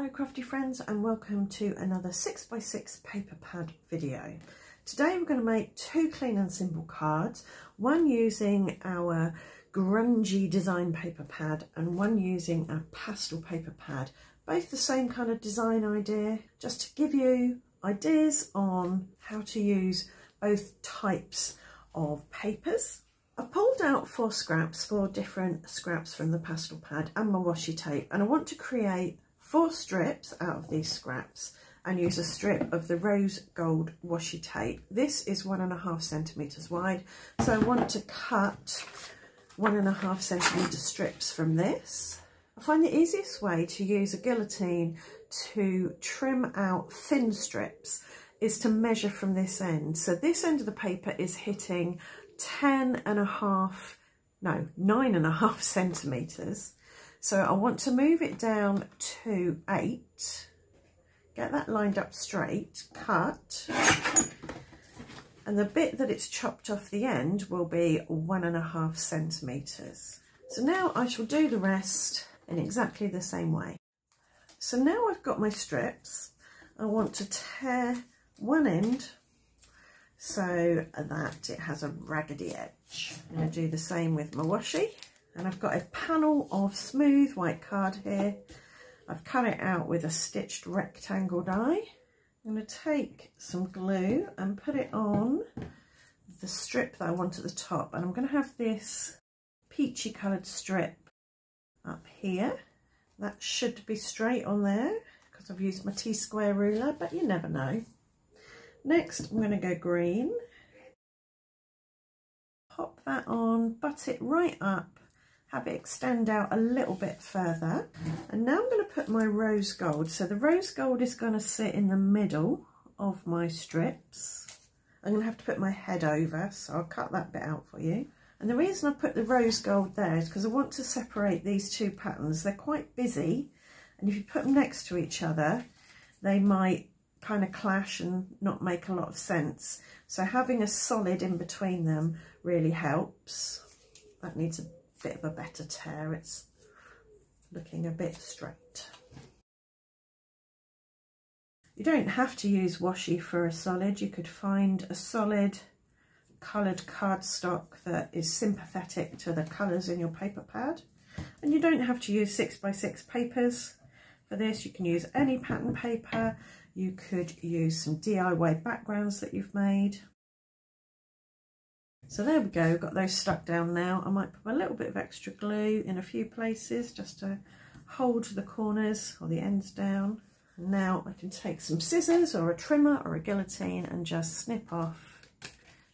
Hello crafty friends, and welcome to another 6x6 paper pad video. Today we're going to make two clean and simple cards, one using our grungy design paper pad and one using our pastel paper pad. Both the same kind of design idea, just to give you ideas on how to use both types of papers. I've pulled out four different scraps from the pastel pad and my washi tape, and I want to create four strips out of these scraps and use a strip of the rose gold washi tape. This is 1.5 centimetres wide, so I want to cut 1.5 centimetre strips from this. I find the easiest way to use a guillotine to trim out thin strips is to measure from this end. So this end of the paper is hitting 9.5 centimetres. So I want to move it down to 8, get that lined up straight, cut, and the bit that it's chopped off the end will be 1.5 centimetres. So now I shall do the rest in exactly the same way. So now I've got my strips, I want to tear one end so that it has a raggedy edge. I'm going to do the same with my washi. And I've got a panel of smooth white card here. I've cut it out with a stitched rectangle die. I'm going to take some glue and put it on the strip that I want at the top. And I'm going to have this peachy coloured strip up here. That should be straight on there because I've used my T-square ruler, but you never know. Next, I'm going to go green. Pop that on, butt it right up. Have it extend out a little bit further. And now I'm going to put my rose gold. So the rose gold is going to sit in the middle of my strips. I'm going to have to put my head over, so I'll cut that bit out for you. And the reason I put the rose gold there is because I want to separate these two patterns. They're quite busy, and if you put them next to each other, they might kind of clash and not make a lot of sense. So having a solid in between them really helps. That needs a bit of a better tear, it's looking a bit straight. You don't have to use washi for a solid, you could find a solid coloured cardstock that is sympathetic to the colours in your paper pad. And you don't have to use 6x6 papers for this, you can use any pattern paper, you could use some DIY backgrounds that you've made. So there we go, got those stuck down now. I might put a little bit of extra glue in a few places just to hold the corners or the ends down. And now I can take some scissors or a trimmer or a guillotine and just snip off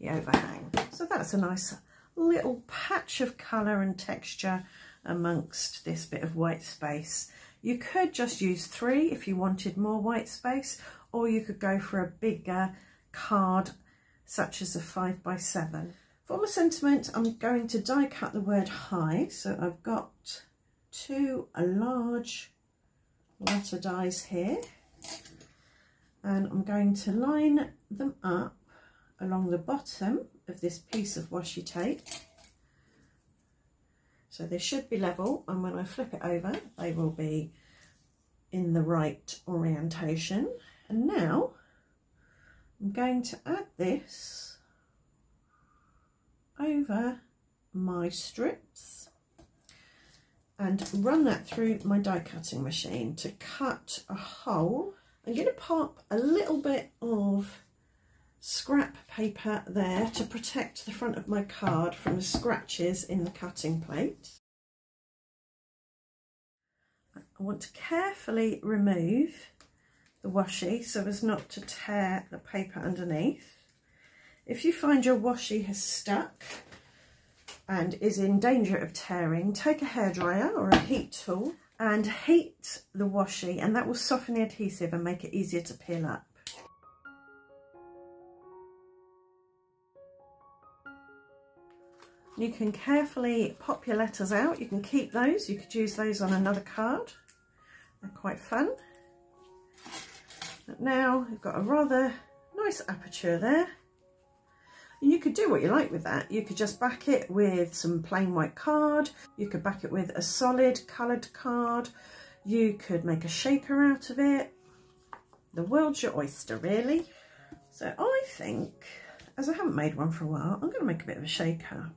the overhang. So that's a nice little patch of colour and texture amongst this bit of white space. You could just use 3 if you wanted more white space, or you could go for a bigger card such as a 5x7. For my sentiment, I'm going to die cut the word high. So I've got two large letter dies here, and I'm going to line them up along the bottom of this piece of washi tape. So they should be level, and when I flip it over, they will be in the right orientation. And now I'm going to add this over my strips and run that through my die cutting machine to cut a hole. I'm going to pop a little bit of scrap paper there to protect the front of my card from the scratches in the cutting plate. I want to carefully remove the washi so as not to tear the paper underneath. If you find your washi has stuck and is in danger of tearing, take a hairdryer or a heat tool and heat the washi, and that will soften the adhesive and make it easier to peel up. You can carefully pop your letters out. You can keep those, you could use those on another card. They're quite fun. Now I've got a rather nice aperture there, and you could do what you like with that. You could just back it with some plain white card, you could back it with a solid coloured card, You could make a shaper out of it. The world's your oyster, really. So I think, as I haven't made one for a while, I'm going to make a bit of a shaker.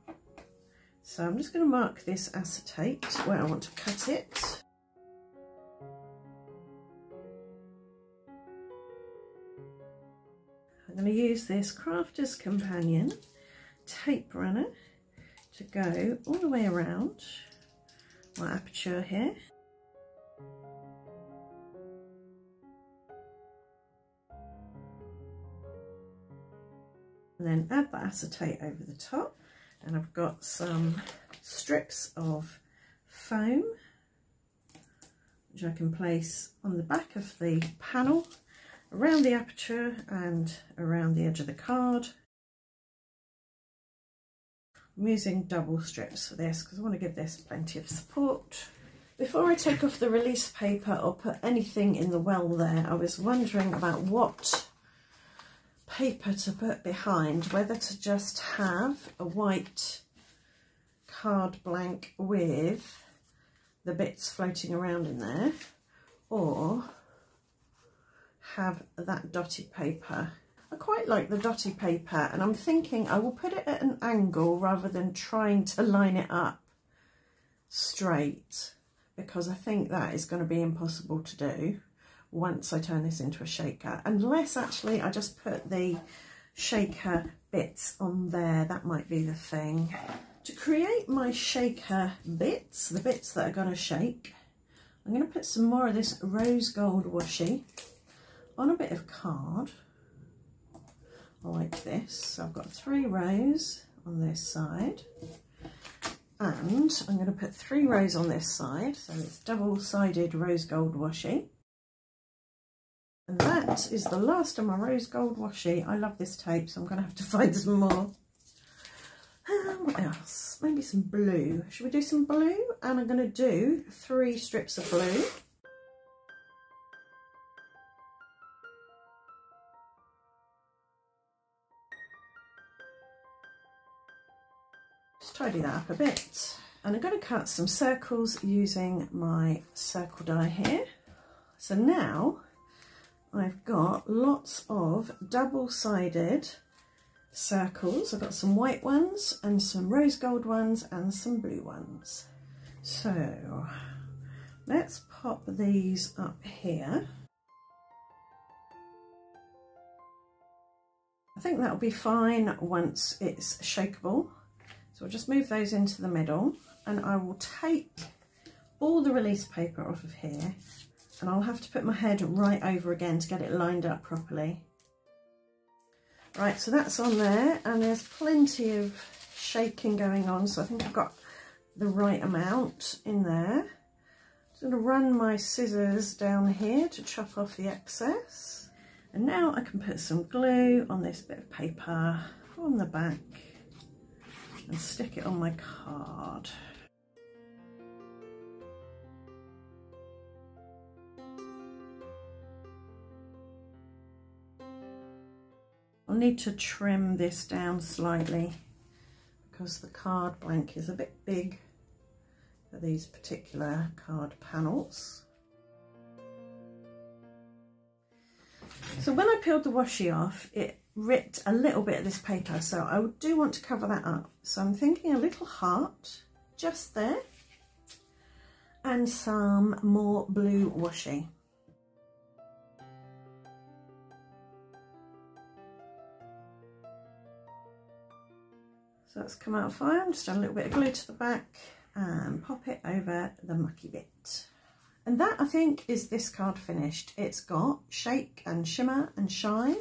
So I'm just going to mark this acetate where I want to cut it. I'm going to use this Crafter's Companion tape runner to go all the way around my aperture here. And then add the acetate over the top, and I've got some strips of foam which I can place on the back of the panel, around the aperture and around the edge of the card. I'm using double strips for this because I want to give this plenty of support. Before I take off the release paper or put anything in the well there, I was wondering about what paper to put behind, whether to just have a white card blank with the bits floating around in there, or have that dotted paper. I quite like the dotted paper, and I'm thinking I will put it at an angle rather than trying to line it up straight, because I think that is going to be impossible to do once I turn this into a shaker, unless actually I just put the shaker bits on there. That might be the thing. To create my shaker bits, the bits that are going to shake, I'm going to put some more of this rose gold washi on a bit of card like this. So I've got 3 rows on this side, and I'm going to put 3 rows on this side, so it's double-sided rose gold washi. And that is the last of my rose gold washi. I love this tape, so I'm going to have to find some more. What else? Maybe some blue. Should we do some blue? And I'm going to do 3 strips of blue. Just tidy that up a bit. And I'm going to cut some circles using my circle die here. So now I've got lots of double-sided circles. I've got some white ones and some rose gold ones and some blue ones. So let's pop these up here. I think that'll be fine once it's shakeable. So I'll just move those into the middle, and I will take all the release paper off of here. And I'll have to put my head right over again to get it lined up properly. Right, so that's on there, and there's plenty of shaking going on, so I think I've got the right amount in there. I'm just going to run my scissors down here to chop off the excess. And now I can put some glue on this bit of paper on the back and stick it on my card. I'll need to trim this down slightly because the card blank is a bit big for these particular card panels. So when I peeled the washi off, it ripped a little bit of this paper, so I do want to cover that up. So I'm thinking a little heart just there and some more blue washi. So that's come out fine. Just add a little bit of glue to the back and pop it over the mucky bit. And that, I think, is this card finished. It's got shake and shimmer and shine.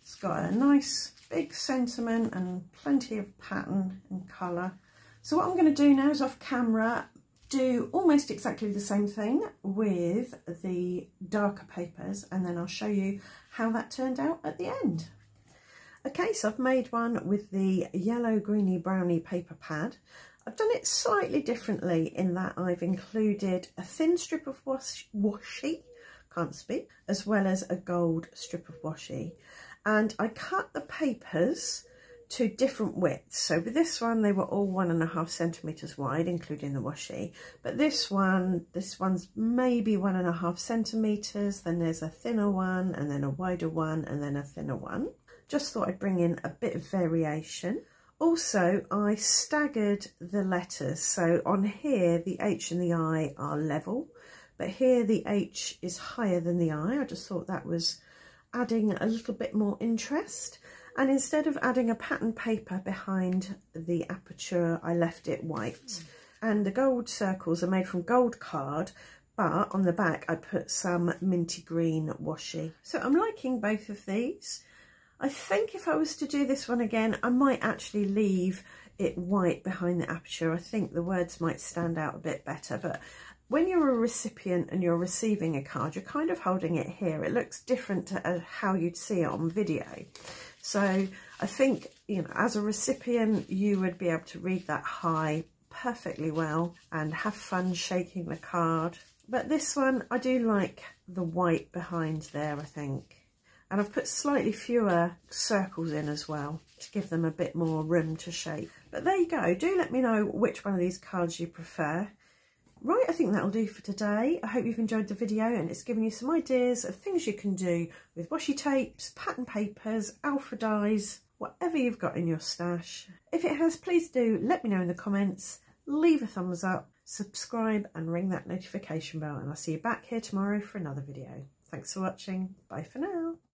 It's got a nice big sentiment and plenty of pattern and colour. So what I'm going to do now is off camera do almost exactly the same thing with the darker papers, and then I'll show you how that turned out at the end. Okay, so I've made one with the yellow greeny browny paper pad. I've done it slightly differently in that I've included a thin strip of washi, can't speak, as well as a gold strip of washi. And I cut the papers to different widths. So with this one, they were all 1.5 centimetres wide, including the washi. But this one's maybe 1.5 centimetres. Then there's a thinner one, and then a wider one, and then a thinner one. Just thought I'd bring in a bit of variation. Also, I staggered the letters. So on here, the H and the I are level, but here the H is higher than the I. I just thought that was adding a little bit more interest. And instead of adding a pattern paper behind the aperture, I left it white. And the gold circles are made from gold card, but on the back I put some minty green washi. So I'm liking both of these. I think if I was to do this one again, I might actually leave it white behind the aperture. I think the words might stand out a bit better, but when you're a recipient and you're receiving a card, you're kind of holding it here. It looks different to how you'd see it on video. So I think, you know, as a recipient, you would be able to read that high perfectly well and have fun shaking the card. But this one, I do like the white behind there, I think. And I've put slightly fewer circles in as well to give them a bit more room to shape. But there you go. Do let me know which one of these cards you prefer. Right, I think that'll do for today. I hope you've enjoyed the video and it's given you some ideas of things you can do with washi tapes, pattern papers, alpha dies, whatever you've got in your stash. If it has, please do let me know in the comments, leave a thumbs up, subscribe and ring that notification bell, and I'll see you back here tomorrow for another video. Thanks for watching. Bye for now.